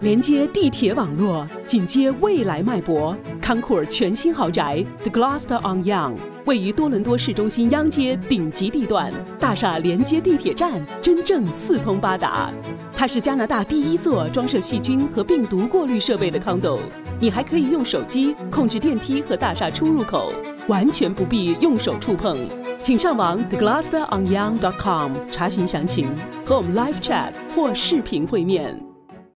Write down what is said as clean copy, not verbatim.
连接地铁网络，紧接未来脉搏。康库尔全新豪宅 The Gloucester on Yonge 位于多伦多市中心央街顶级地段，大厦连接地铁站，真正四通八达。它是加拿大第一座装设细菌和病毒过滤设备的 condo。你还可以用手机控制电梯和大厦出入口，完全不必用手触碰。请上网 thegloucesteron yonge.com 查询详情，和我们 live chat 或视频会面。